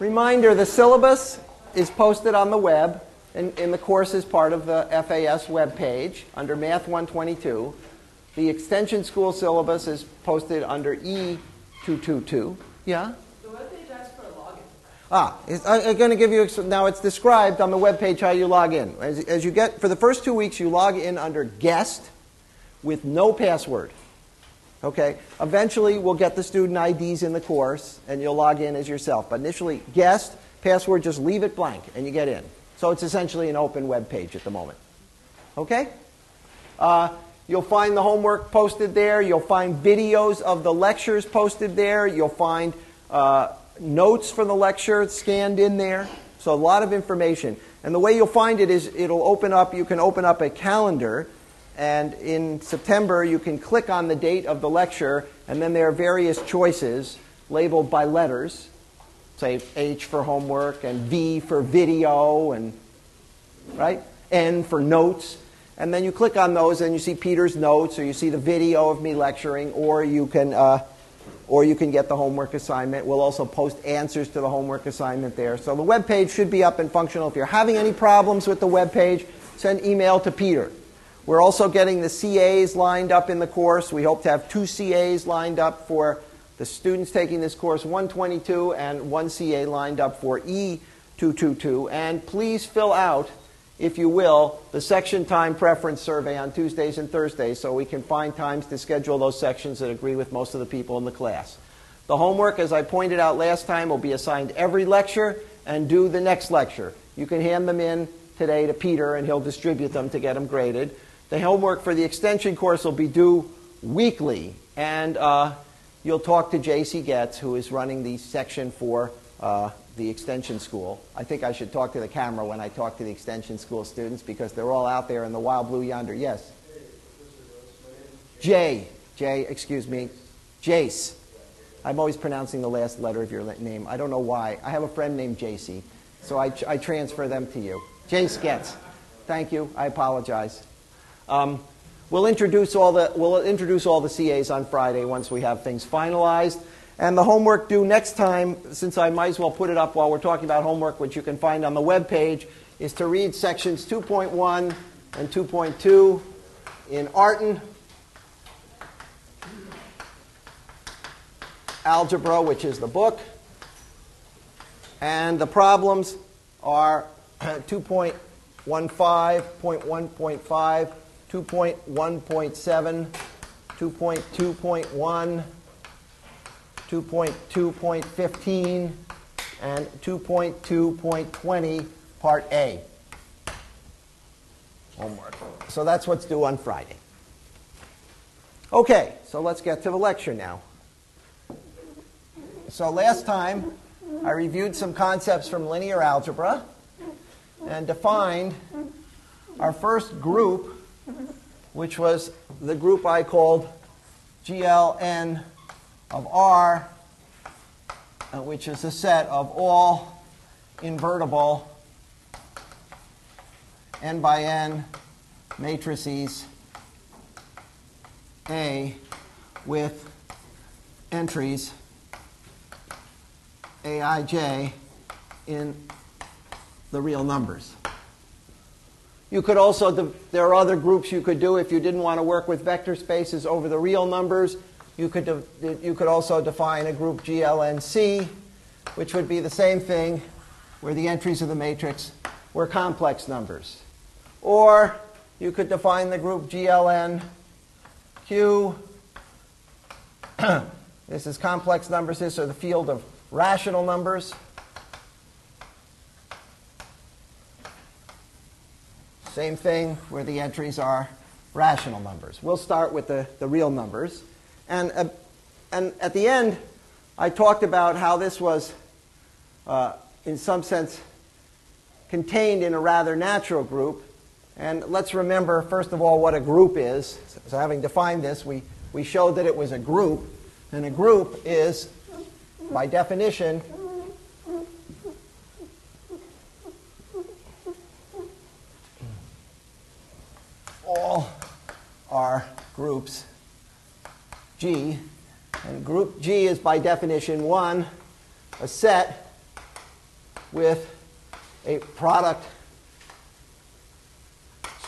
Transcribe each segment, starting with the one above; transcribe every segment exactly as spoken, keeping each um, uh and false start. Reminder, the syllabus is posted on the web, and, and the course is part of the F A S webpage under Math one twenty-two. The Extension School syllabus is posted under E two twenty-two. Yeah? The webpage asks for a login. Ah, it's, I'm going to give you, now it's described on the webpage how you log in. As, as you get, for the first two weeks, you log in under guest with no password. Okay, eventually we'll get the student I Ds in the course and you'll log in as yourself. But initially, guest, password, just leave it blank and you get in. So it's essentially an open web page at the moment. Okay? Uh, you'll find the homework posted there. You'll find videos of the lectures posted there. You'll find uh, notes for the lecture scanned in there. So a lot of information. And the way you'll find it is it'll open up, you can open up a calendar. And in September, you can click on the date of the lecture, and then there are various choices labeled by letters, say H for homework, and V for video, and right, N for notes. And then you click on those, and you see Peter's notes, or you see the video of me lecturing, or you can, uh, or you can get the homework assignment. We'll also post answers to the homework assignment there. So the web page should be up and functional. If you're having any problems with the web page, send email to Peter. We're also getting the C As lined up in the course. We hope to have two C As lined up for the students taking this course one twenty-two and one C A lined up for E two twenty-two. And please fill out, if you will, the section time preference survey on Tuesdays and Thursdays so we can find times to schedule those sections that agree with most of the people in the class. The homework, as I pointed out last time, will be assigned every lecture and due the next lecture. You can hand them in today to Peter and he'll distribute them to get them graded. The homework for the extension course will be due weekly, and uh, you'll talk to J C Getz, who is running the section for uh, the extension school. I think I should talk to the camera when I talk to the extension school students because they're all out there in the wild blue yonder. Yes? Jay. Jay, excuse me. Jace. I'm always pronouncing the last letter of your name. I don't know why. I have a friend named J C, so I, I transfer them to you. J C Getz. Thank you. I apologize. Um, we'll introduce all the we'll introduce all the C As on Friday once we have things finalized, and the homework due next time. Since I might as well put it up while we're talking about homework, which you can find on the web page, is to read sections two point one and two point two in Artin Algebra, which is the book, and the problems are two point one five point one point five. two point one point seven, two point two point one, two point two point fifteen, and two point two point twenty, Part A. Homework. So that's what's due on Friday. Okay, so let's get to the lecture now. So last time, I reviewed some concepts from linear algebra and defined our first group, which was the group I called G L N of R, which is a set of all invertible n by n matrices A with entries Aij in the real numbers. You could also, there are other groups you could do if you didn't want to work with vector spaces over the real numbers. You could, de, you could also define a group G L N C, which would be the same thing, where the entries of the matrix were complex numbers. Or you could define the group G L N Q. This is complex numbers. This is the field of rational numbers. Same thing where the entries are rational numbers. We'll start with the, the real numbers. And, uh, and at the end, I talked about how this was, uh, in some sense, contained in a rather natural group. And let's remember, first of all, what a group is. So, so having defined this, we, we showed that it was a group. And a group is, by definition, all are groups G, and group G is by definition one, a set with a product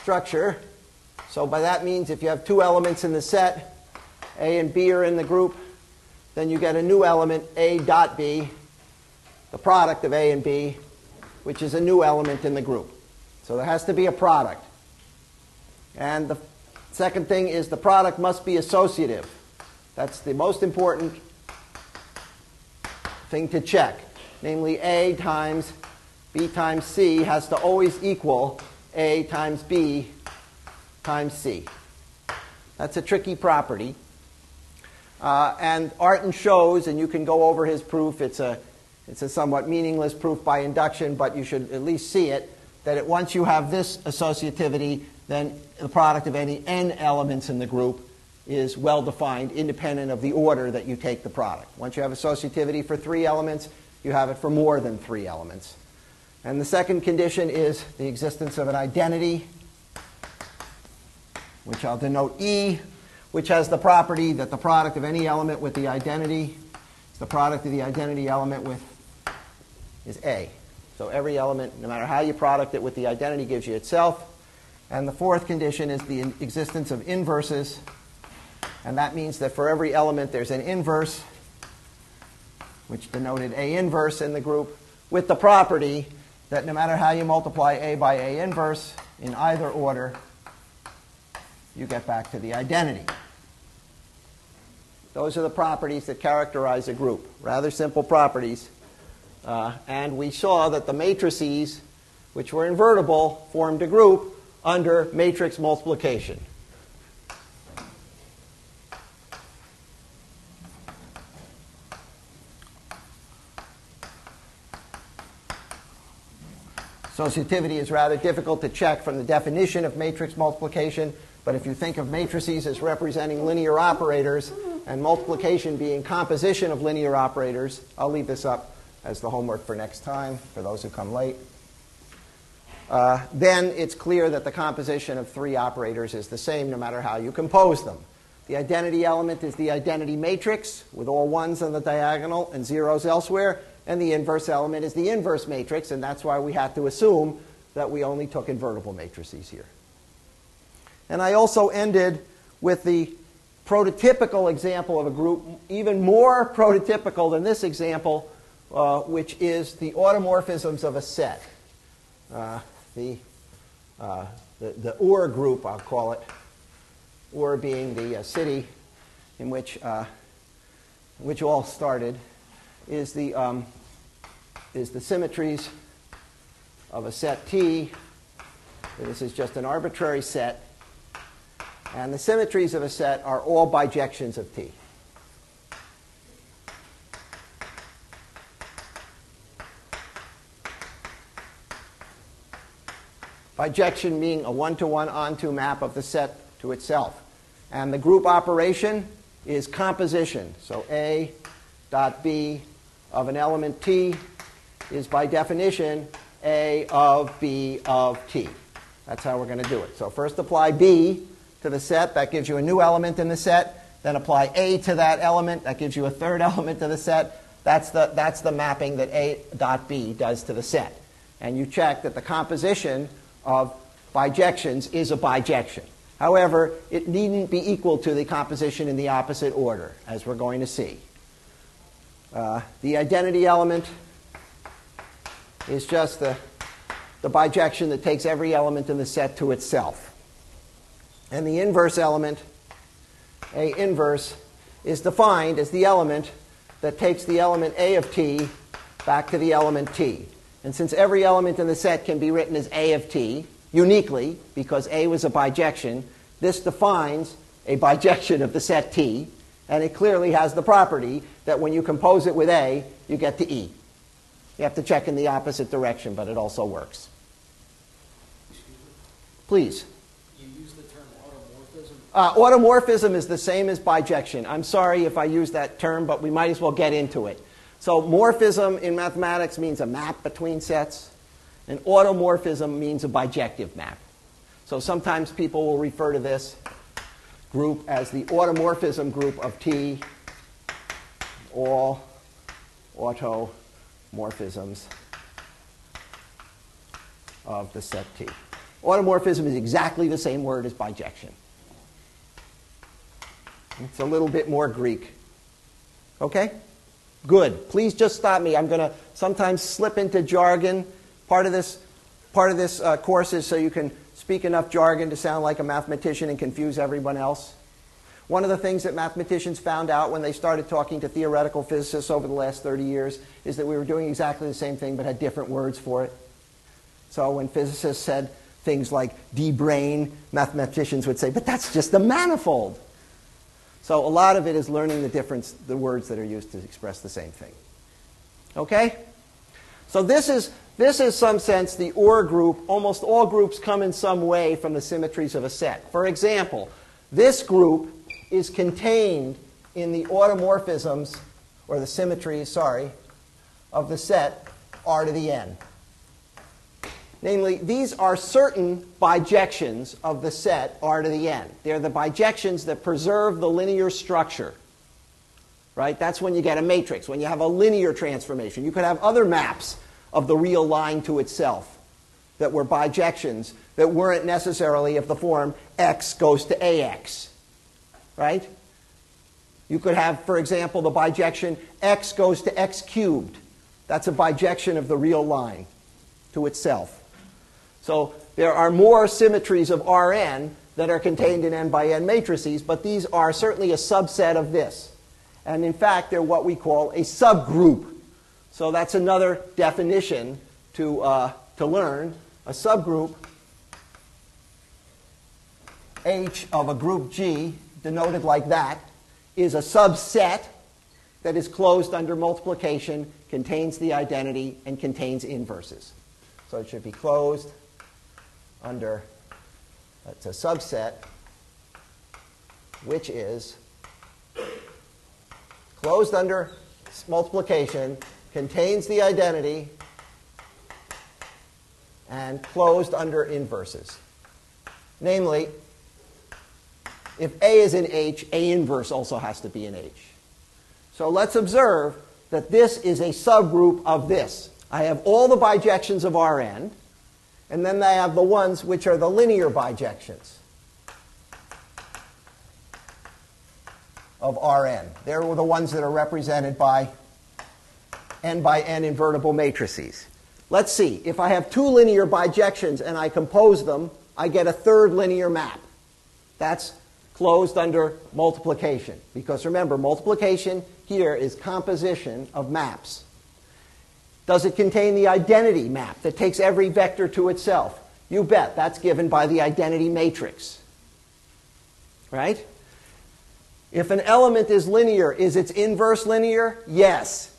structure. So by that means, if you have two elements in the set, A and B are in the group, then you get a new element, A dot B, the product of A and B, which is a new element in the group. So there has to be a product. And the second thing is the product must be associative. That's the most important thing to check. Namely, A times B times C has to always equal A times B times C. That's a tricky property. Uh, and Artin shows, and you can go over his proof. It's a, it's a somewhat meaningless proof by induction, but you should at least see it, that it, once you have this associativity, then the product of any n elements in the group is well-defined, independent of the order that you take the product. Once you have associativity for three elements, you have it for more than three elements. And the second condition is the existence of an identity, which I'll denote E, which has the property that the product of any element with the identity is the product of the identity element with is A. So every element, no matter how you product it with the identity, gives you itself. And the fourth condition is the existence of inverses. And that means that for every element, there's an inverse, which denoted A inverse in the group, with the property that no matter how you multiply A by A inverse in either order, you get back to the identity. Those are the properties that characterize a group, rather simple properties. Uh, and we saw that the matrices, which were invertible, formed a group under matrix multiplication. Associativity is rather difficult to check from the definition of matrix multiplication, but if you think of matrices as representing linear operators and multiplication being composition of linear operators, I'll leave this up as the homework for next time for those who come late. Uh, then it's clear that the composition of three operators is the same no matter how you compose them. The identity element is the identity matrix with all ones on the diagonal and zeros elsewhere. And the inverse element is the inverse matrix, and that's why we had to assume that we only took invertible matrices here. And I also ended with the prototypical example of a group, even more prototypical than this example, uh, which is the automorphisms of a set. Uh, the, uh, the, the Ur group, I'll call it, Ur being the uh, city in which, uh, which all started. Is the, um, is the symmetries of a set T. This is just an arbitrary set. And the symmetries of a set are all bijections of T. Bijection meaning a one-to-one onto map of the set to itself. And the group operation is composition. So A dot B of an element T is by definition A of B of T. That's how we're going to do it. So first apply B to the set. That gives you a new element in the set. Then apply A to that element. That gives you a third element to the set. That's the, that's the mapping that A dot B does to the set. And you check that the composition of bijections is a bijection. However, it needn't be equal to the composition in the opposite order, as we're going to see. Uh, the identity element is just the, the bijection that takes every element in the set to itself. And the inverse element, A inverse, is defined as the element that takes the element A of T back to the element T. And since every element in the set can be written as A of T, uniquely, because A was a bijection, this defines a bijection of the set T. And it clearly has the property that when you compose it with A, you get to E. You have to check in the opposite direction, but it also works. Please. You use the term automorphism. Uh, automorphism is the same as bijection. I'm sorry if I use that term, but we might as well get into it. So morphism in mathematics means a map between sets. And automorphism means a bijective map. So sometimes people will refer to this group as the automorphism group of T. All automorphisms of the set T. Automorphism is exactly the same word as bijection. It's a little bit more Greek. Okay? Good. Please just stop me. I'm going to sometimes slip into jargon. Part of this, part of this uh, course is so you can speak enough jargon to sound like a mathematician and confuse everyone else. One of the things that mathematicians found out when they started talking to theoretical physicists over the last thirty years is that we were doing exactly the same thing but had different words for it. So when physicists said things like D-brain, mathematicians would say, but that's just the manifold. So a lot of it is learning the difference, the words that are used to express the same thing. Okay? So this is, this is some sense, the OR group. Almost all groups come in some way from the symmetries of a set. For example, this group is contained in the automorphisms, or the symmetries, sorry, of the set R to the N. Namely, these are certain bijections of the set R to the N. They're the bijections that preserve the linear structure. Right? That's when you get a matrix, when you have a linear transformation. You could have other maps of the real line to itself that were bijections that weren't necessarily of the form x goes to ax. Right? You could have, for example, the bijection x goes to x cubed. That's a bijection of the real line to itself. So there are more symmetries of R N that are contained in n by n matrices, but these are certainly a subset of this. And in fact, they're what we call a subgroup. So that's another definition to, uh, to learn. A subgroup H of a group G, denoted like that, is a subset that is closed under multiplication, contains the identity, and contains inverses. So it should be closed under, that's a subset, which is closed under multiplication, contains the identity, and closed under inverses. Namely, if A is in H, A inverse also has to be in H. So let's observe that this is a subgroup of this. I have all the bijections of Rn, and then I have the ones which are the linear bijections of Rn. They're the ones that are represented by n by n invertible matrices. Let's see. If I have two linear bijections and I compose them, I get a third linear map. That's closed under multiplication. Because remember, multiplication here is composition of maps. Does it contain the identity map that takes every vector to itself? You bet. That's given by the identity matrix. Right? If an element is linear, is its inverse linear? Yes.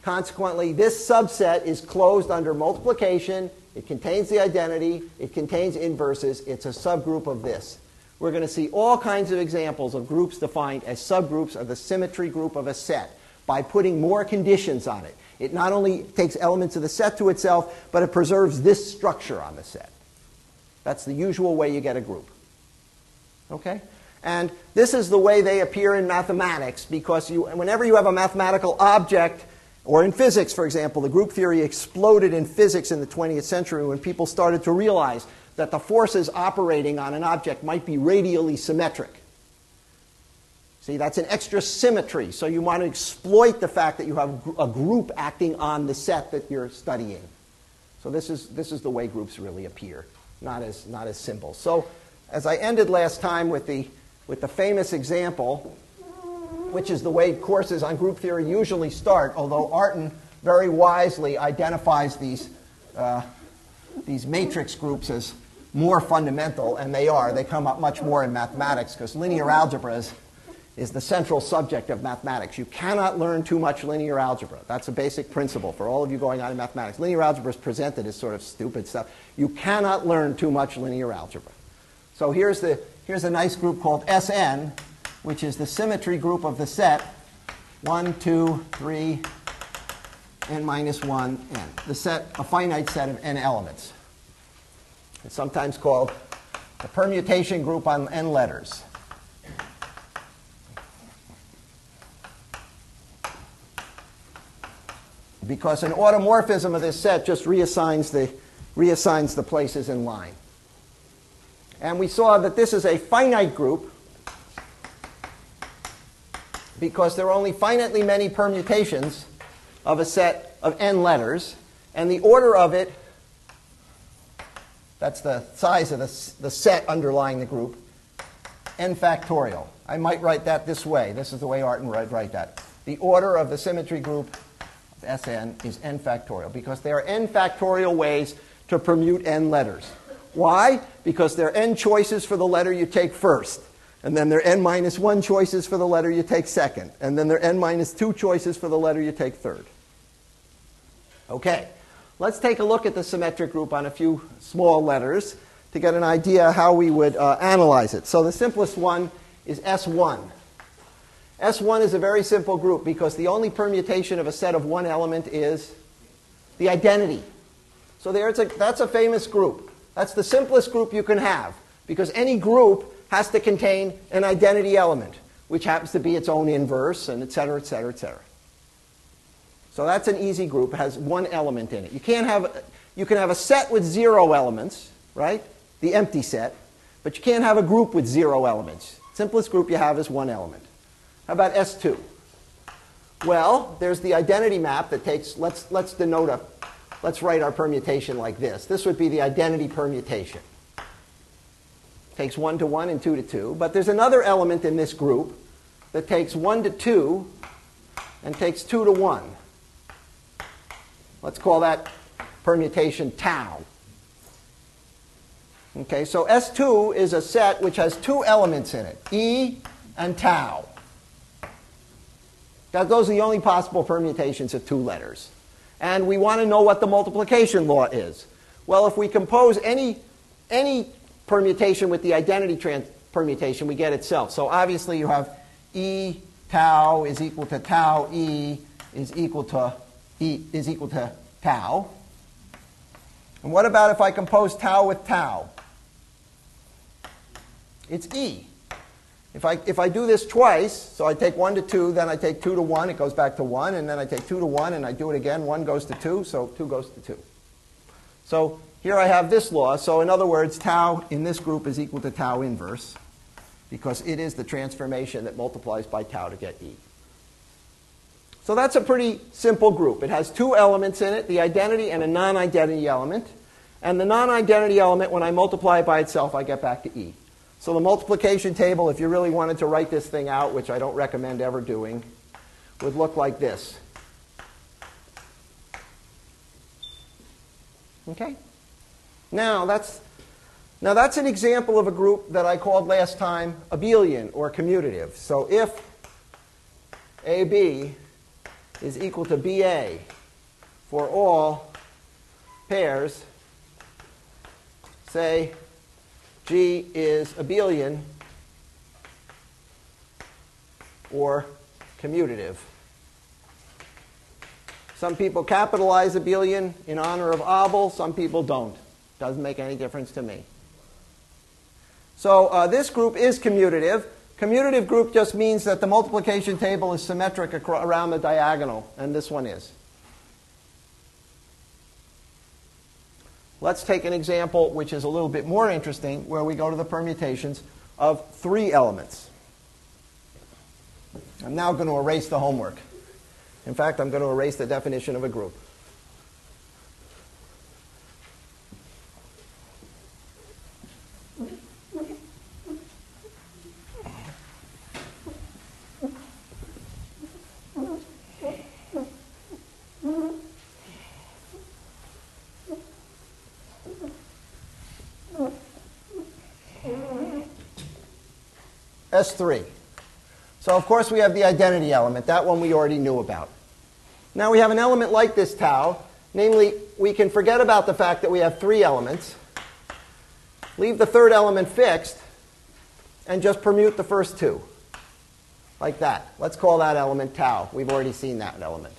Consequently, this subset is closed under multiplication. It contains the identity. It contains inverses. It's a subgroup of this. We're going to see all kinds of examples of groups defined as subgroups of the symmetry group of a set by putting more conditions on it. It not only takes elements of the set to itself, but it preserves this structure on the set. That's the usual way you get a group. Okay? And this is the way they appear in mathematics, because you, whenever you have a mathematical object, or in physics, for example, the group theory exploded in physics in the twentieth century when people started to realize that the forces operating on an object might be radially symmetric. See, that's an extra symmetry. So you want to exploit the fact that you have a group acting on the set that you're studying. So this is, this is the way groups really appear, not as, not as symbols. So as I ended last time with the, with the famous example, which is the way courses on group theory usually start, although Artin very wisely identifies these, uh, these matrix groups as more fundamental, and they are. They come up much more in mathematics because linear algebra is is the central subject of mathematics. You cannot learn too much linear algebra. That's a basic principle for all of you going on in mathematics. Linear algebra is presented as sort of stupid stuff. You cannot learn too much linear algebra. So here's, the, here's a nice group called S N, which is the symmetry group of the set one, two, three, n minus one, n. The set, a finite set of n elements. It's sometimes called the permutation group on n letters. Because an automorphism of this set just reassigns the, reassigns the places in line. And we saw that this is a finite group because there are only finitely many permutations of a set of n letters. And the order of it, that's the size of the, the set underlying the group, n factorial. I might write that this way. This is the way Artin would write that. The order of the symmetry group of Sn is n factorial because there are n factorial ways to permute n letters. Why? Because there are n choices for the letter you take first. And then there are n minus one choices for the letter you take second. And then there are n minus two choices for the letter you take third. OK. Let's take a look at the symmetric group on a few small letters to get an idea how we would uh, analyze it. So the simplest one is S one. S one is a very simple group because the only permutation of a set of one element is the identity. So there's a, that's a famous group. That's the simplest group you can have because any group has to contain an identity element, which happens to be its own inverse, and et cetera, et cetera, et cetera. So that's an easy group. It has one element in it. You can't have, you can have a set with zero elements, right? The empty set. But you can't have a group with zero elements. Simplest group you have is one element. How about S two? Well, there's the identity map that takes, let's, let's denote a, let's write our permutation like this. This would be the identity permutation. Takes one to one and two to two. But there's another element in this group that takes one to two and takes two to one. Let's call that permutation tau. Okay, so S two is a set which has two elements in it, E and tau. That, those are the only possible permutations of two letters. And we want to know what the multiplication law is. Well, if we compose any, any permutation with the identity trans permutation, we get itself. So obviously you have E tau is equal to tau E is equal to E is equal to tau. And what about if I compose tau with tau? It's E. If I, if I do this twice, so I take one to two, then I take two to one, it goes back to one, and then I take two to one, and I do it again. one goes to two, so two goes to two. So here I have this law. So in other words, tau in this group is equal to tau inverse, because it is the transformation that multiplies by tau to get E. So that's a pretty simple group. It has two elements in it, the identity and a non-identity element. And the non-identity element, when I multiply it by itself, I get back to E. So the multiplication table, if you really wanted to write this thing out, which I don't recommend ever doing, would look like this. Okay? Now that's, now that's an example of a group that I called last time abelian or commutative. So if A B is equal to B A for all pairs, say G is abelian or commutative. Some people capitalize abelian in honor of Abel. Some people don't. Doesn't make any difference to me. So uh, this group is commutative. Commutative group just means that the multiplication table is symmetric around the diagonal, and this one is. Let's take an example which is a little bit more interesting, where we go to the permutations of three elements. I'm now going to erase the homework. In fact, I'm going to erase the definition of a group. S three. So of course we have the identity element. That one we already knew about. Now we have an element like this tau. Namely, we can forget about the fact that we have three elements, leave the third element fixed, and just permute the first two. Like that. Let's call that element tau. We've already seen that element.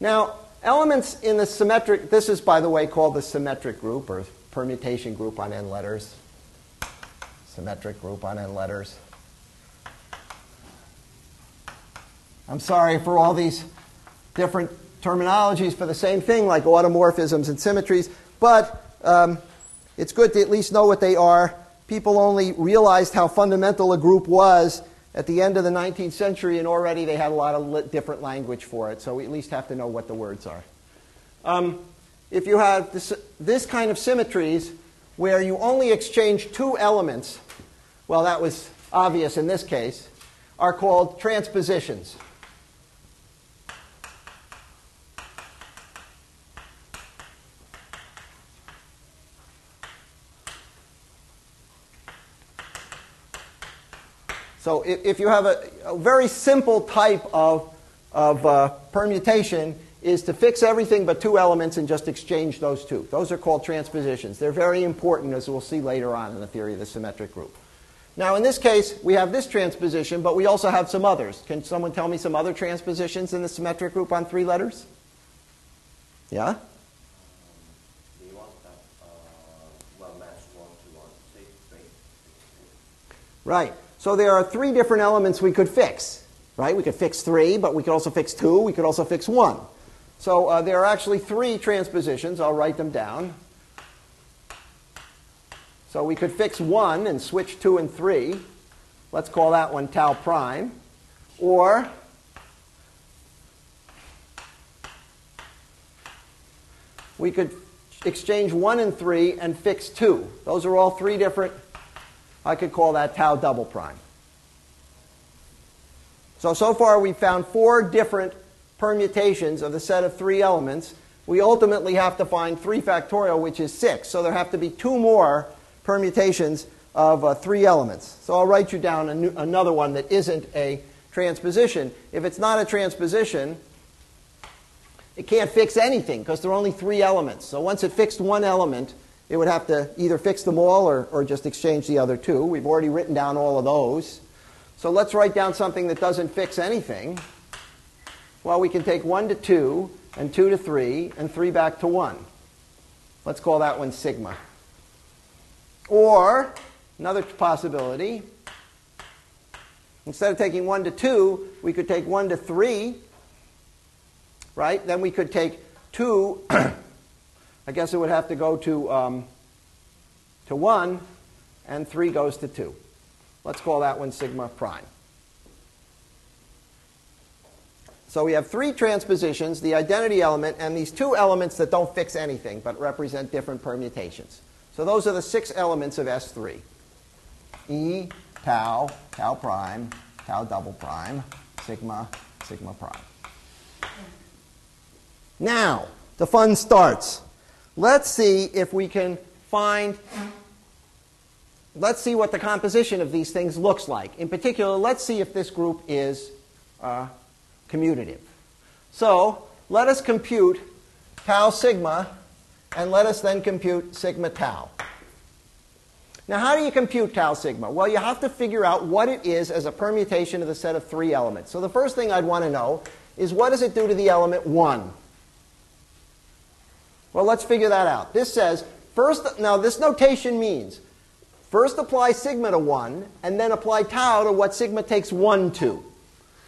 Now, elements in the symmetric, this is, by the way, called the symmetric group or permutation group on n letters. Symmetric group on n letters. I'm sorry for all these different terminologies for the same thing, like automorphisms and symmetries, but um, it's good to at least know what they are. People only realized how fundamental a group was at the end of the nineteenth century, and already they had a lot of different language for it, so we at least have to know what the words are. Um, if you have this, this kind of symmetries where you only exchange two elements, well, that was obvious in this case, are called transpositions. So if you have a, a very simple type of, of uh, permutation is to fix everything but two elements and just exchange those two. Those are called transpositions. They're very important, as we'll see later on in the theory of the symmetric group. Now in this case, we have this transposition, but we also have some others. Can someone tell me some other transpositions in the symmetric group on three letters? Yeah? Right. So there are three different elements we could fix, right? We could fix three, but we could also fix two. We could also fix one. So uh, there are actually three transpositions. I'll write them down. So we could fix one and switch two and three. Let's call that one tau prime. Or we could exchange one and three and fix two. Those are all three different. I could call that tau double prime. So, so far we've found four different permutations of the set of three elements. We ultimately have to find three factorial, which is six. So there have to be two more permutations of uh, three elements. So I'll write you down a new, another one that isn't a transposition. If it's not a transposition, it can't fix anything because there are only three elements. So once it fixed one element, it would have to either fix them all or, or just exchange the other two. We've already written down all of those. So let's write down something that doesn't fix anything. Well, we can take one to two, and two to three, and three back to one. Let's call that one sigma. Or, another possibility, instead of taking one to two, we could take one to three, right? Then we could take two. I guess it would have to go to, um, to one, and three goes to two. Let's call that one sigma prime. So we have three transpositions, the identity element, and these two elements that don't fix anything but represent different permutations. So those are the six elements of S three. E, tau, tau prime, tau double prime, sigma, sigma prime. Now, the fun starts. Let's see if we can find, let's see what the composition of these things looks like. In particular, let's see if this group is uh, commutative. So let us compute tau sigma, and let us then compute sigma tau. Now, how do you compute tau sigma? Well, you have to figure out what it is as a permutation of the set of three elements. So the first thing I'd want to know is, what does it do to the element one? Well, let's figure that out. This says, first, now this notation means, first apply sigma to one, and then apply tau to what sigma takes one to.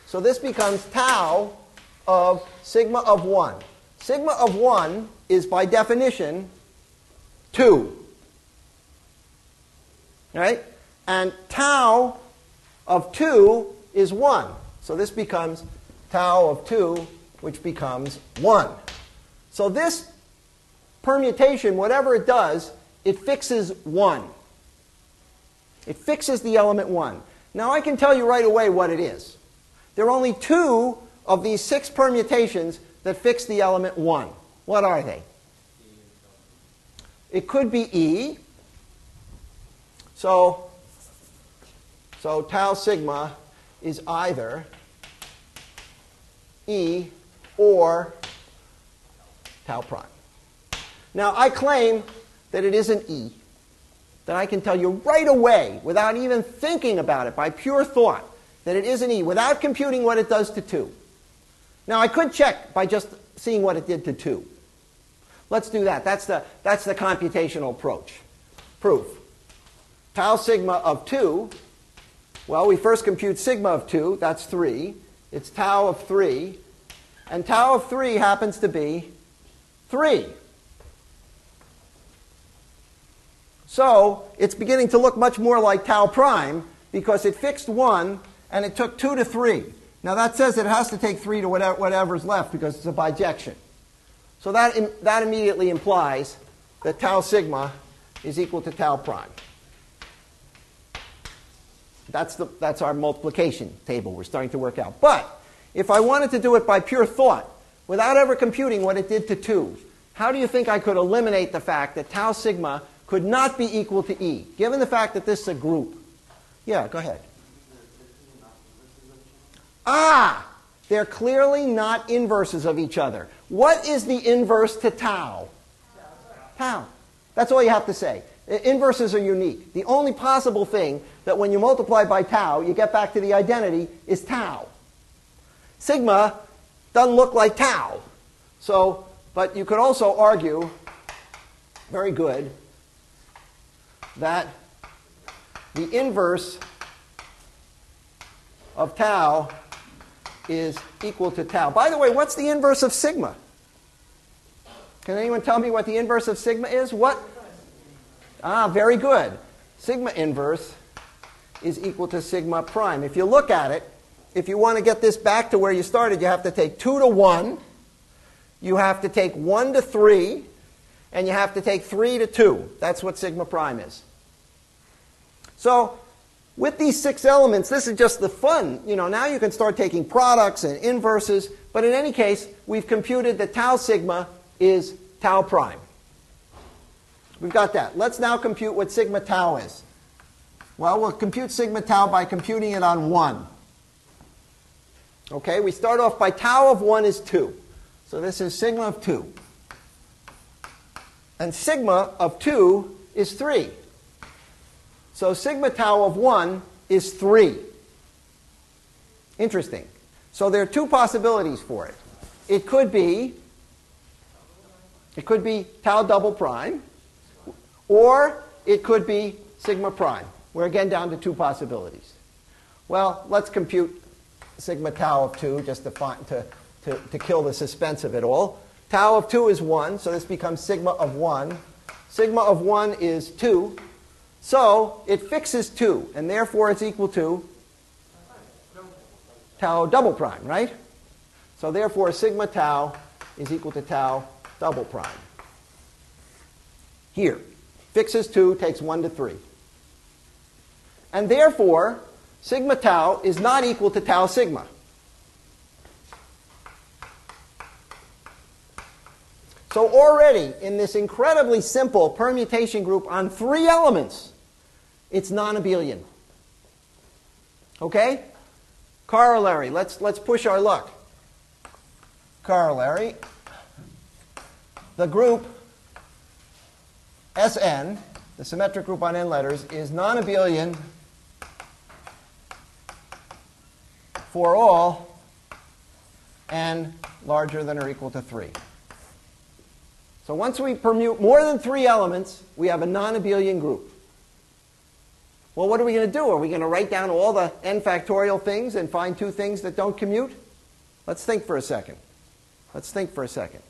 So this becomes tau of sigma of one. Sigma of one is, by definition, two. Right? And tau of two is one. So this becomes tau of two, which becomes one. So this permutation, whatever it does, it fixes one. It fixes the element one. Now, I can tell you right away what it is. There are only two of these six permutations that fix the element one. What are they? It could be E. So, so tau sigma is either E or tau prime. Now, I claim that it isn't E, that I can tell you right away, without even thinking about it, by pure thought, that it isn't E, without computing what it does to two. Now, I could check by just seeing what it did to two. Let's do that. That's the, that's the computational approach. Proof. Tau sigma of two, well, we first compute sigma of two. That's three. It's tau of three. And tau of three happens to be three. So it's beginning to look much more like tau prime because it fixed one and it took two to three. Now that says it has to take three to whatever, whatever's left because it's a bijection. So that, im- that immediately implies that tau sigma is equal to tau prime. That's, the, that's our multiplication table we're starting to work out. But if I wanted to do it by pure thought, without ever computing what it did to two, how do you think I could eliminate the fact that tau sigma could not be equal to E, given the fact that this is a group? Yeah, go ahead. Ah, they're clearly not inverses of each other. What is the inverse to tau? Tau. That's all you have to say. Inverses are unique. The only possible thing that when you multiply by tau, you get back to the identity is tau. Sigma doesn't look like tau. So, but you could also argue, very good, that the inverse of tau is equal to tau. By the way, what's the inverse of sigma? Can anyone tell me what the inverse of sigma is? What? Ah, very good. Sigma inverse is equal to sigma prime. If you look at it, if you want to get this back to where you started, you have to take two to one. You have to take one to three. And you have to take three to two. That's what sigma prime is. So with these six elements, this is just the fun. You know, now you can start taking products and inverses. But in any case, we've computed that tau sigma is tau prime. We've got that. Let's now compute what sigma tau is. Well, we'll compute sigma tau by computing it on one. Okay, we start off by tau of one is two. So this is sigma of two. And sigma of two is three. So sigma tau of one is three. Interesting. So there are two possibilities for it. It could be, it could be tau double prime, or it could be sigma prime. We're again down to two possibilities. Well, let's compute sigma tau of two just to, find, to, to, to kill the suspense of it all. Tau of two is one, so this becomes sigma of one. Sigma of one is two. So it fixes two, and therefore it's equal to tau double prime, right? So therefore sigma tau is equal to tau double prime. Here. Fixes two, takes one to three. And therefore, sigma tau is not equal to tau sigma. So already, in this incredibly simple permutation group on three elements, it's non-abelian. Okay? Corollary. Let's, let's push our luck. Corollary. The group Sn, the symmetric group on n letters, is non-abelian for all n larger than or equal to three. So once we permute more than three elements, we have a non-abelian group. Well, what are we going to do? Are we going to write down all the n factorial things and find two things that don't commute? Let's think for a second. Let's think for a second.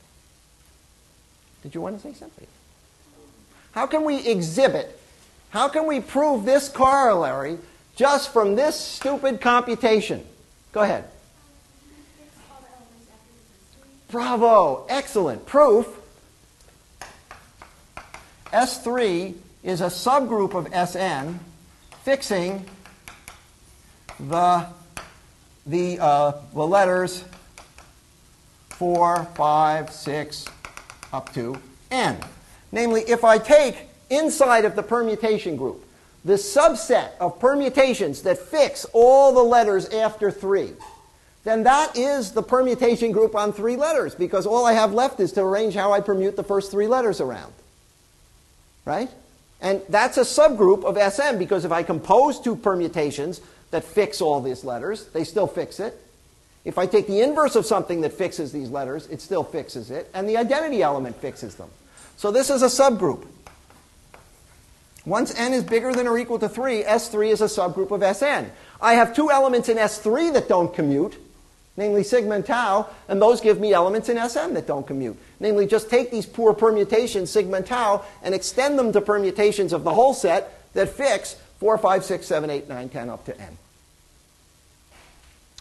Did you want to say something? How can we exhibit, how can we prove this corollary just from this stupid computation? Go ahead. Bravo. Excellent. Proof. S three is a subgroup of Sn fixing the, the, uh, the letters four, five, six, up to n. Namely, if I take inside of the permutation group the subset of permutations that fix all the letters after three, then that is the permutation group on three letters, because all I have left is to arrange how I permute the first three letters around. Right? And that's a subgroup of S M, because if I compose two permutations that fix all these letters, they still fix it. If I take the inverse of something that fixes these letters, it still fixes it. And the identity element fixes them. So this is a subgroup. Once n is bigger than or equal to three, S three is a subgroup of Sn. I have two elements in S three that don't commute. namely sigma and tau, and those give me elements in S M that don't commute. Namely, just take these poor permutations, sigma and tau, and extend them to permutations of the whole set that fix four, five, six, seven, eight, nine, ten, up to n.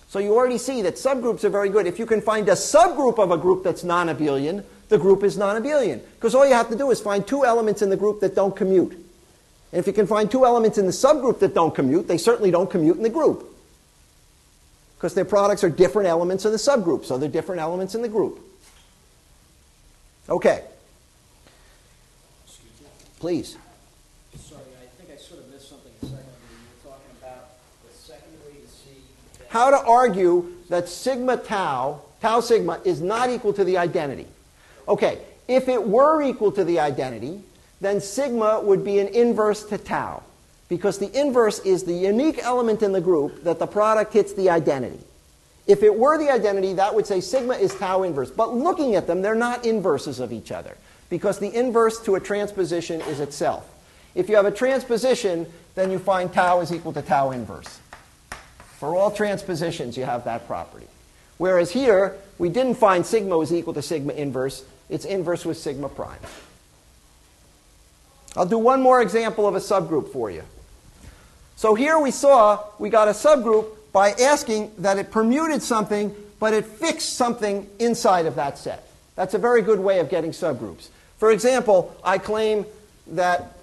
So you already see that subgroups are very good. If you can find a subgroup of a group that's non-abelian, the group is non-abelian. Because all you have to do is find two elements in the group that don't commute. And if you can find two elements in the subgroup that don't commute, they certainly don't commute in the group. Because their products are different elements in the subgroup, so they're different elements in the group. Okay. Excuse me. Please. Sorry, I think I sort of missed something a second ago. You were talking about the secondary to C. How to argue that sigma tau, tau sigma, is not equal to the identity. Okay, if it were equal to the identity, then sigma would be an inverse to tau, because the inverse is the unique element in the group that the product hits the identity. If it were the identity, that would say sigma is tau inverse. But looking at them, they're not inverses of each other, because the inverse to a transposition is itself. If you have a transposition, then you find tau is equal to tau inverse. For all transpositions, you have that property. Whereas here, we didn't find sigma was equal to sigma inverse. Its inverse was sigma prime. I'll do one more example of a subgroup for you. So here we saw we got a subgroup by asking that it permuted something, but it fixed something inside of that set. That's a very good way of getting subgroups. For example, I claim that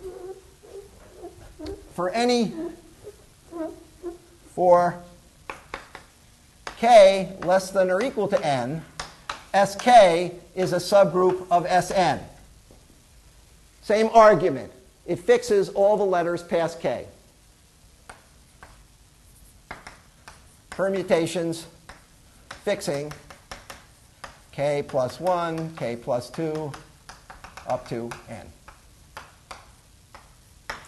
for any, for k less than or equal to n, S K is a subgroup of S N. Same argument. It fixes all the letters past k. Permutations fixing k plus one, k plus two, up to n.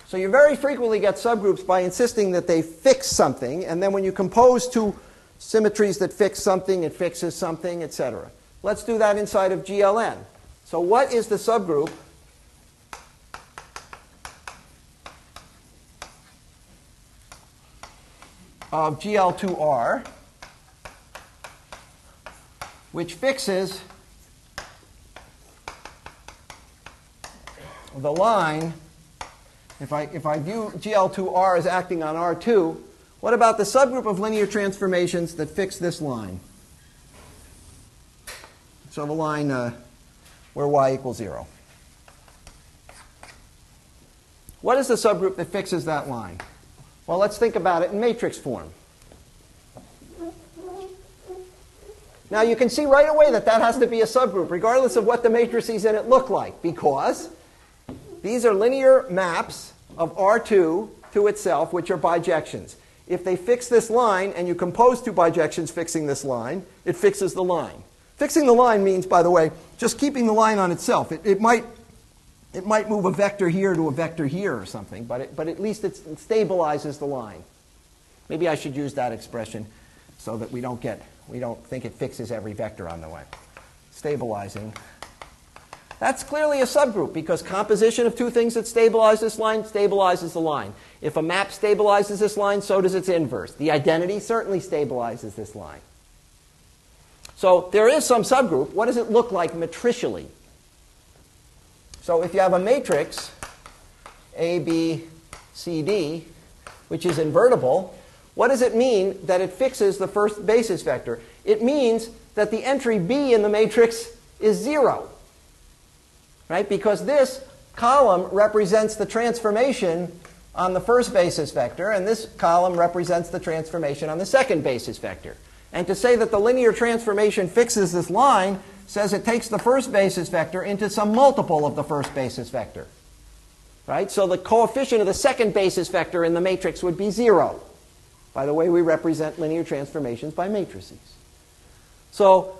So you very frequently get subgroups by insisting that they fix something, and then when you compose two symmetries that fix something, it fixes something, et cetera. Let's do that inside of G L N. So what is the subgroup of G L two R, which fixes the line? If I, if I view G L two R as acting on R two, what about the subgroup of linear transformations that fix this line? So the line uh, where y equals zero. What is the subgroup that fixes that line? Well, let's think about it in matrix form. Now, you can see right away that that has to be a subgroup, regardless of what the matrices in it look like, because these are linear maps of R two to itself, which are bijections. If they fix this line, and you compose two bijections fixing this line, it fixes the line. Fixing the line means, by the way, just keeping the line on itself. It, it might... It might move a vector here to a vector here or something, but, it, but at least it's, it stabilizes the line. Maybe I should use that expression so that we don't, get, we don't think it fixes every vector on the way. Stabilizing. That's clearly a subgroup, because composition of two things that stabilize this line stabilizes the line. If a map stabilizes this line, so does its inverse. The identity certainly stabilizes this line. So there is some subgroup. What does it look like matricially? So if you have a matrix, A, B, C, D, which is invertible, what does it mean that it fixes the first basis vector? It means that the entry B in the matrix is zero, right? Because this column represents the transformation on the first basis vector, and this column represents the transformation on the second basis vector. And to say that the linear transformation fixes this line says it takes the first basis vector into some multiple of the first basis vector. Right? So the coefficient of the second basis vector in the matrix would be zero. By the way, we represent linear transformations by matrices. So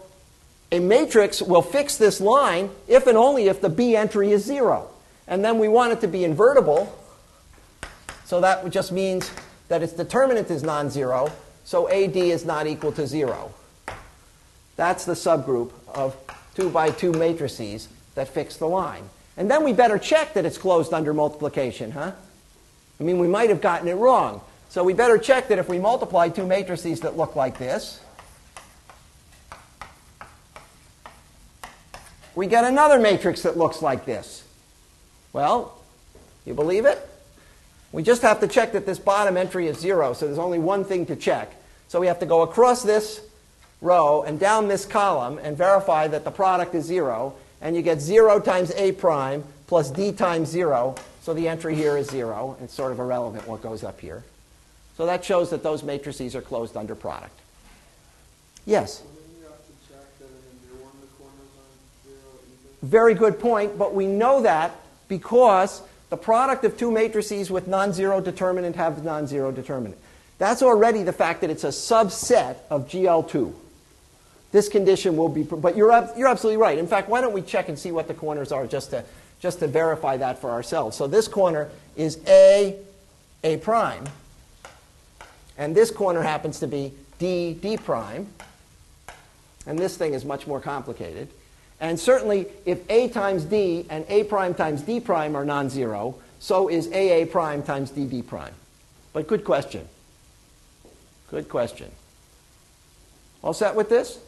a matrix will fix this line if and only if the B entry is zero. And then we want it to be invertible. So that just means that its determinant is non-zero. So A D is not equal to zero. That's the subgroup of two by two matrices that fix the line. And then we better check that it's closed under multiplication, huh? I mean, we might have gotten it wrong. So we better check that if we multiply two matrices that look like this, we get another matrix that looks like this. Well, you believe it? We just have to check that this bottom entry is zero, so there's only one thing to check. So we have to go across this row and down this column and verify that the product is zero, and you get zero times A prime plus D times zero, so the entry here is zero. It's sort of irrelevant what goes up here. So that shows that those matrices are closed under product. Yes? Very good point, but we know that because the product of two matrices with non-zero determinant have non-zero determinant. That's already the fact that it's a subset of G L two. This condition will be, but you're, you're absolutely right. In fact, why don't we check and see what the corners are just to, just to verify that for ourselves. So this corner is A, A prime, and this corner happens to be D, D prime, and this thing is much more complicated. And certainly, if A times D and A prime times D prime are non-zero, so is A A prime times D D prime. But good question. Good question. All set with this?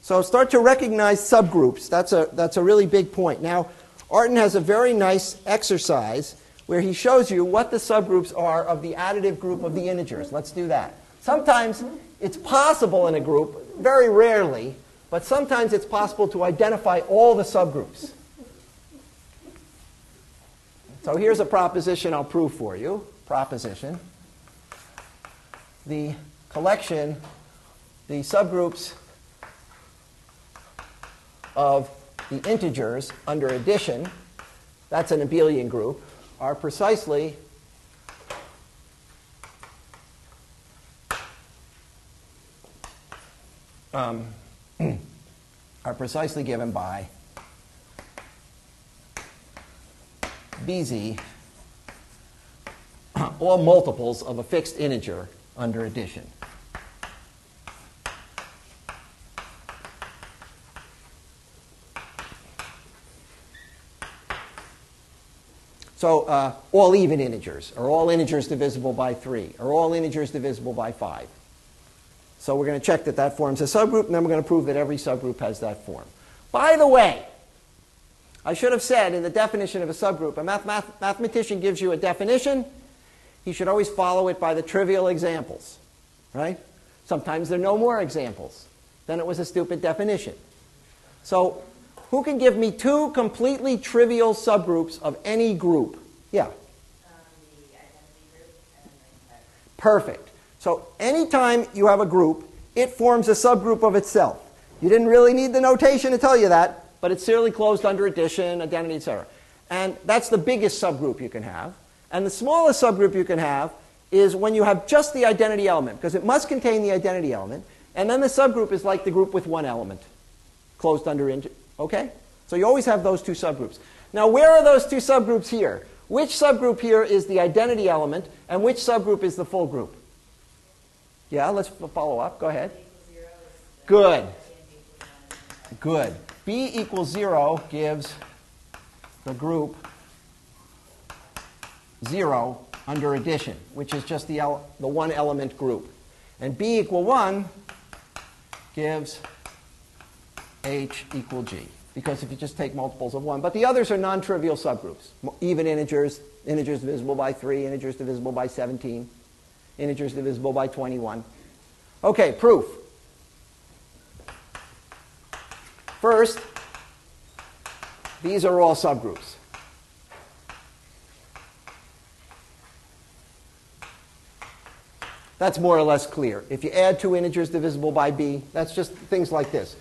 So start to recognize subgroups. That's a, that's a really big point. Now, Artin has a very nice exercise where he shows you what the subgroups are of the additive group of the integers. Let's do that. Sometimes it's possible in a group, very rarely, but sometimes it's possible to identify all the subgroups. So here's a proposition I'll prove for you. Proposition. The collection, the subgroups of the integers under addition, that's an abelian group, are precisely um, are precisely given by B Z, all multiples of a fixed integer under addition. So uh, all even integers, or all integers divisible by three, or all integers divisible by five. So we're going to check that that forms a subgroup, and then we're going to prove that every subgroup has that form. By the way, I should have said in the definition of a subgroup, a math math mathematician gives you a definition. He should always follow it by the trivial examples, right? Sometimes there are no more examples. Then it was a stupid definition. So who can give me two completely trivial subgroups of any group? Yeah? Um, the identity group and the perfect. So anytime you have a group, it forms a subgroup of itself. You didn't really need the notation to tell you that, but it's serially closed under addition, identity, et cetera. And that's the biggest subgroup you can have. And the smallest subgroup you can have is when you have just the identity element, because it must contain the identity element. And then the subgroup is like the group with one element, closed under int. Okay? So you always have those two subgroups. Now, where are those two subgroups here? Which subgroup here is the identity element, and which subgroup is the full group? Yeah, let's follow up. Go ahead. Good. Good. B equals zero gives the group zero under addition, which is just the, the one element group. And B equal one gives H equal G, because if you just take multiples of one. But the others are non-trivial subgroups. Even integers, integers divisible by three, integers divisible by seventeen, integers divisible by twenty-one. OK, proof. First, these are all subgroups. That's more or less clear. If you add two integers divisible by b, that's just things like this.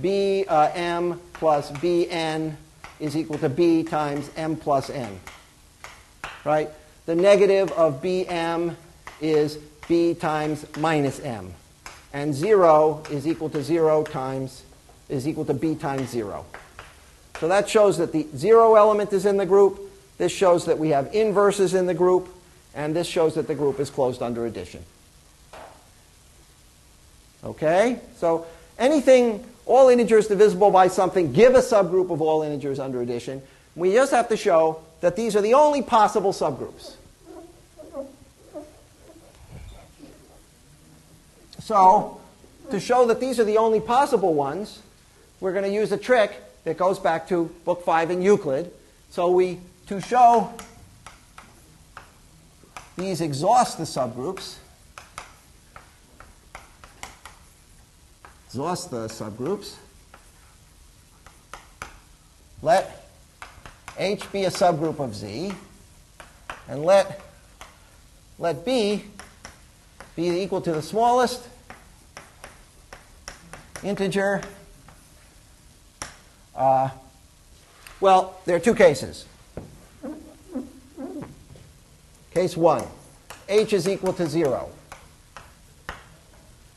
b uh, m plus bn is equal to b times m plus n. Right? The negative of bm is b times minus m. And zero is equal to zero times, is equal to b times zero. So that shows that the zero element is in the group. This shows that we have inverses in the group. And this shows that the group is closed under addition. Okay? So anything, all integers divisible by something, give a subgroup of all integers under addition. We just have to show that these are the only possible subgroups. So to show that these are the only possible ones, we're going to use a trick that goes back to book five in Euclid. So we, to show these exhaust the subgroups, exhaust the subgroups, let H be a subgroup of Z, and let, let B be equal to the smallest integer. Uh, well, there are two cases. Case one, H is equal to zero.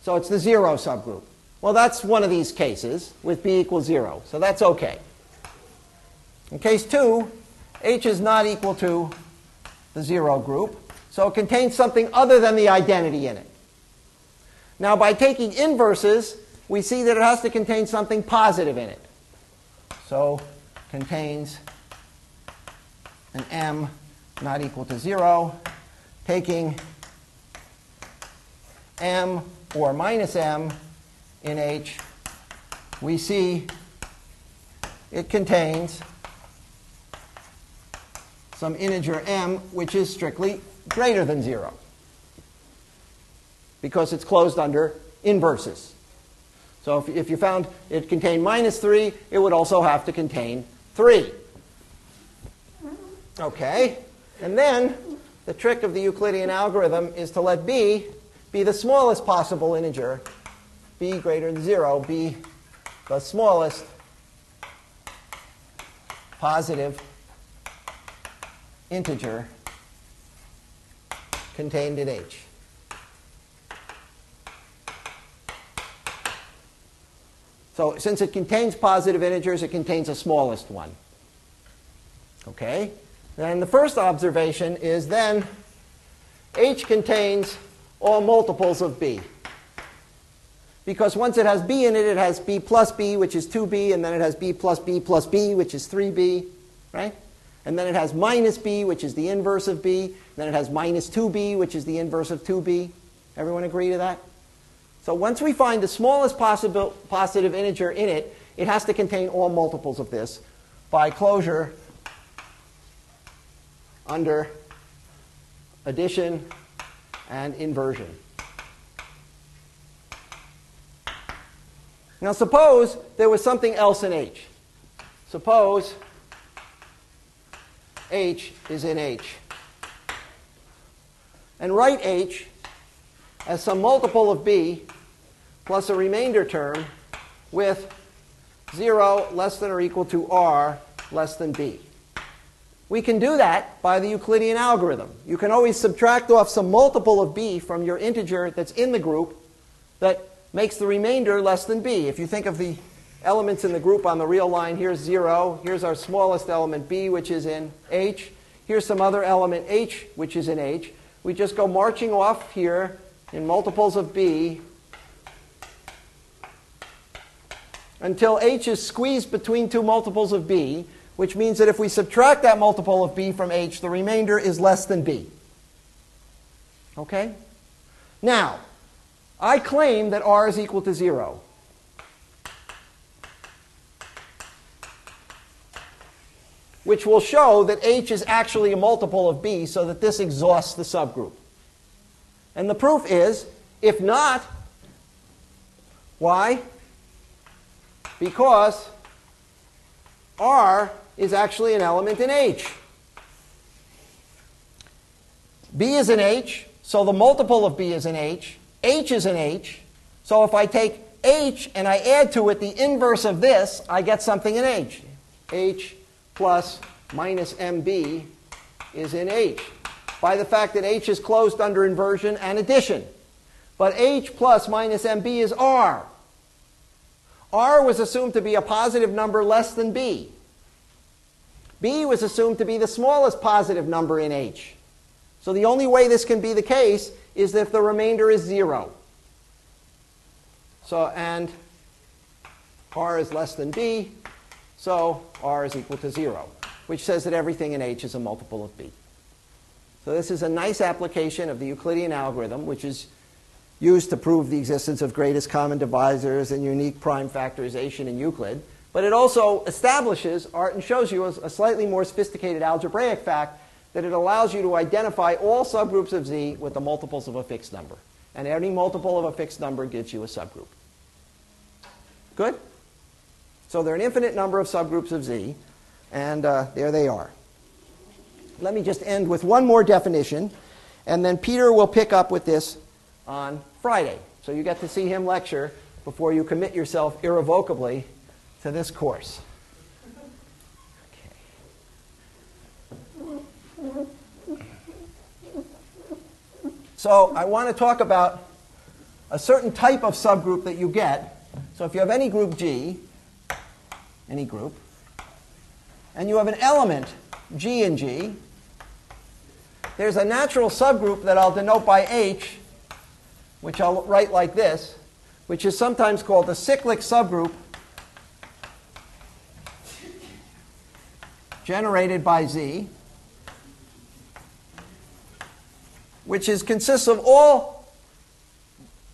So it's the zero subgroup. Well, that's one of these cases with B equals zero. So that's OK. In case two, H is not equal to the zero group. So it contains something other than the identity in it. Now, by taking inverses, we see that it has to contain something positive in it. So contains an M not equal to zero. Taking M or minus M in H, we see it contains some integer M, which is strictly greater than zero, because it's closed under inverses. So if, if you found it contained minus three, it would also have to contain three. OK. And then the trick of the Euclidean algorithm is to let B be the smallest possible integer, B greater than zero, B the smallest positive integer contained in H. So since it contains positive integers, it contains the smallest one. OK? And the first observation is then H contains all multiples of B. Because once it has B in it, it has B plus B, which is two B. And then it has B plus B plus B, which is three B. Right? And then it has minus B, which is the inverse of B. And then it has minus two B, which is the inverse of two B. Everyone agree to that? So once we find the smallest possible positive integer in it, it has to contain all multiples of this by closure under addition and inversion. Now suppose there was something else in H. Suppose H is in H. And write H as some multiple of B plus a remainder term with zero less than or equal to R less than B. We can do that by the Euclidean algorithm. You can always subtract off some multiple of B from your integer that's in the group that makes the remainder less than B. If you think of the elements in the group on the real line, here's zero. Here's our smallest element B, which is in H. Here's some other element H, which is in H. We just go marching off here in multiples of B until H is squeezed between two multiples of B, which means that if we subtract that multiple of B from H, the remainder is less than B. OK? Now, I claim that R is equal to zero. Which will show that H is actually a multiple of B, so that this exhausts the subgroup. And the proof is, if not, why? Because R is actually an element in H. B is in H, so the multiple of B is in H. H is in H, so if I take H and I add to it the inverse of this, I get something in H. H plus minus M B is in H by the fact that H is closed under inversion and addition. But H plus minus M B is R. R was assumed to be a positive number less than B. B was assumed to be the smallest positive number in H. So the only way this can be the case is that if the remainder is zero. So, and R is less than B. So R is equal to zero, which says that everything in H is a multiple of B. So this is a nice application of the Euclidean algorithm, which is used to prove the existence of greatest common divisors and unique prime factorization in Euclid. But it also establishes, Artin shows you, a, a slightly more sophisticated algebraic fact that it allows you to identify all subgroups of Z with the multiples of a fixed number. And any multiple of a fixed number gives you a subgroup. Good? So there are an infinite number of subgroups of Z, and uh, there they are. Let me just end with one more definition, and then Peter will pick up with this on Friday. So you get to see him lecture before you commit yourself irrevocably to this course. Okay. So I want to talk about a certain type of subgroup that you get. So if you have any group G, any group, and you have an element G in G, there's a natural subgroup that I'll denote by H, which I'll write like this, which is sometimes called the cyclic subgroup generated by Z, which is, consists of all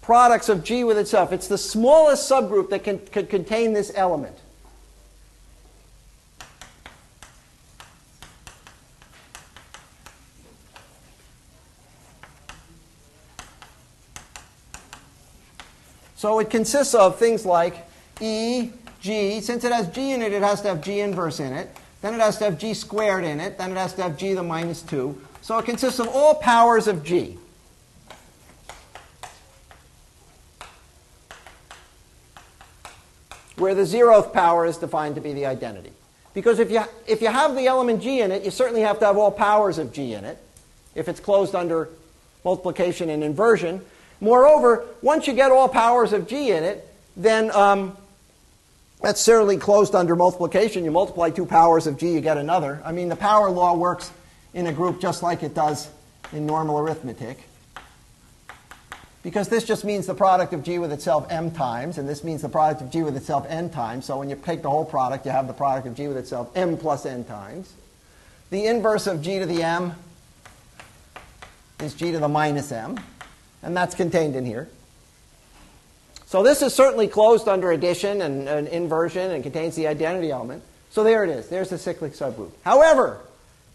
products of G with itself. It's the smallest subgroup that can, can contain this element. So it consists of things like E, G. Since it has G in it, it has to have G inverse in it. Then it has to have G squared in it. Then it has to have G to the minus two. So it consists of all powers of G. Where the zeroth power is defined to be the identity. Because if you, if you have the element G in it, you certainly have to have all powers of G in it, if it's closed under multiplication and inversion. Moreover, once you get all powers of G in it, then um, that's certainly closed under multiplication. You multiply two powers of G, you get another. I mean, the power law works in a group just like it does in normal arithmetic. Because this just means the product of G with itself m times, and this means the product of G with itself n times. So when you take the whole product, you have the product of G with itself m plus n times. The inverse of G to the m is G to the minus m. And that's contained in here. So this is certainly closed under addition and, and inversion and contains the identity element. So there it is. There's the cyclic subgroup. However,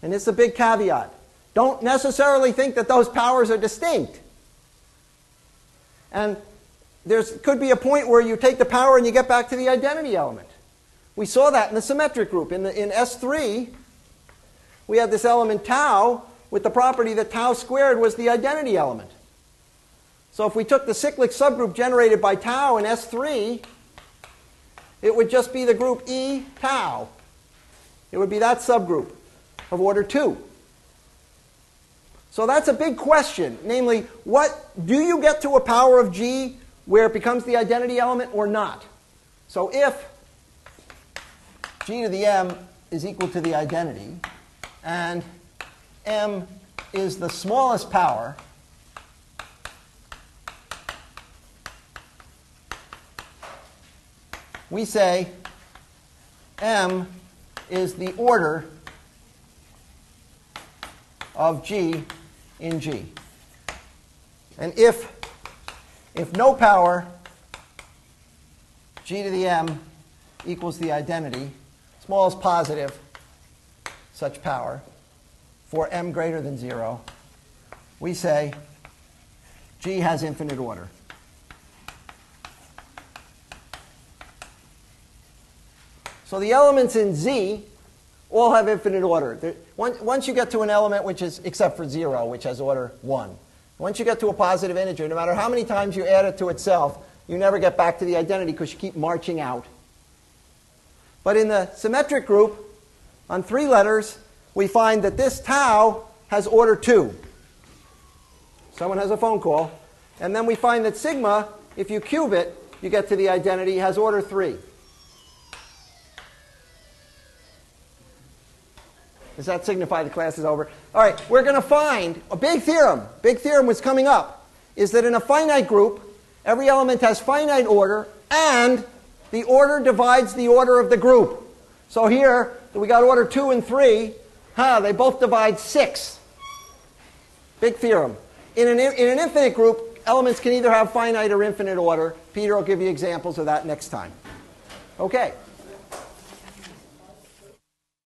and it's a big caveat, don't necessarily think that those powers are distinct. And there could be a point where you take the power and you get back to the identity element. We saw that in the symmetric group. In, the, in S three, we had this element tau with the property that tau squared was the identity element. So if we took the cyclic subgroup generated by tau in S three, it would just be the group E tau. It would be that subgroup of order two. So that's a big question. Namely, what do you get to a power of G where it becomes the identity element or not? So if G to the m is equal to the identity, and m is the smallest power, we say m is the order of G in G. And if, if no power, G to the m equals the identity, smallest positive such power, for m greater than zero, we say G has infinite order. So the elements in Z all have infinite order. Once you get to an element which is, except for zero, which has order one. Once you get to a positive integer, no matter how many times you add it to itself, you never get back to the identity because you keep marching out. But in the symmetric group, on three letters, we find that this tau has order two. Someone has a phone call. And then we find that sigma, if you cube it, you get to the identity, has order three. Does that signify the class is over? All right, we're going to find a big theorem. Big theorem was coming up, is that in a finite group, every element has finite order, and the order divides the order of the group. So here, we got order two and three. Huh, they both divide six. Big theorem. In an, in an infinite group, elements can either have finite or infinite order. Peter will give you examples of that next time. Okay.